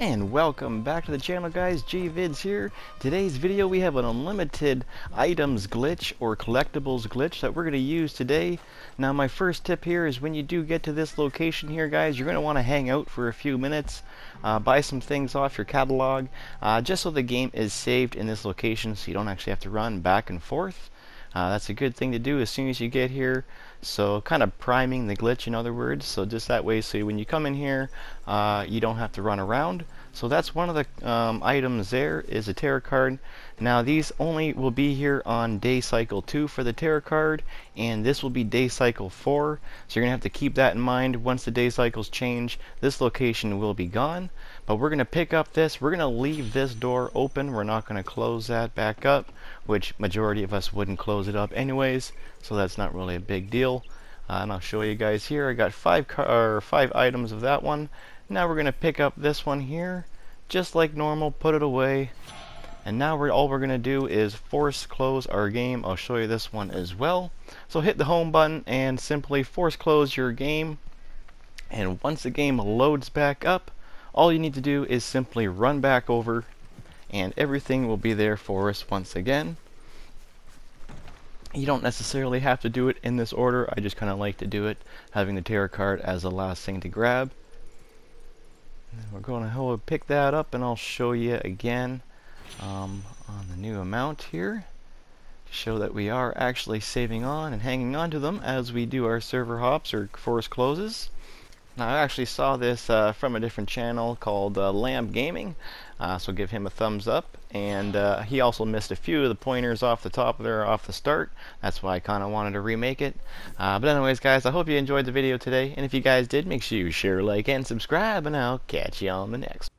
And welcome back to the channel, guys. JVids here. Today's video, we have an unlimited items glitch or collectibles glitch that we're going to use today. Now, my first tip here is when you do get to this location here, guys, you're going to want to hang out for a few minutes, buy some things off your catalog, just so the game is saved in this location so you don't actually have to run back and forth. That's a good thing to do as soon as you get here, so kind of priming the glitch, in other words, so just that way, so when you come in here you don't have to run around. So that's one of the items. There is a tarot card. Now these only will be here on day cycle 2 for the tarot card, and this will be day cycle 4, so you're gonna have to keep that in mind. Once the day cycles change, this location will be gone, but we're gonna pick up this, we're gonna leave this door open, we're not gonna close that back up, which majority of us wouldn't close it up anyways, so that's not really a big deal. And I'll show you guys here, I got five items of that one. Now we're gonna pick up this one here just like normal, put it away, and now all we're gonna do is force close our game. I'll show you this one as well. So hit the home button and simply force close your game, and once the game loads back up, all you need to do is simply run back over and everything will be there for us once again. You don't necessarily have to do it in this order, I just kinda like to do it having the tarot card as the last thing to grab. And we're going to pick that up and I'll show you again on the new amount here to show that we are actually saving on and hanging on to them as we do our server hops or force closes. Now I actually saw this from a different channel called Lamb Gaming, so give him a thumbs up, and he also missed a few of the pointers off the top there off the start. That's why I kinda wanted to remake it, but anyways, guys, I hope you enjoyed the video today, and if you guys did, make sure you share, like, and subscribe, and I'll catch you on the next one.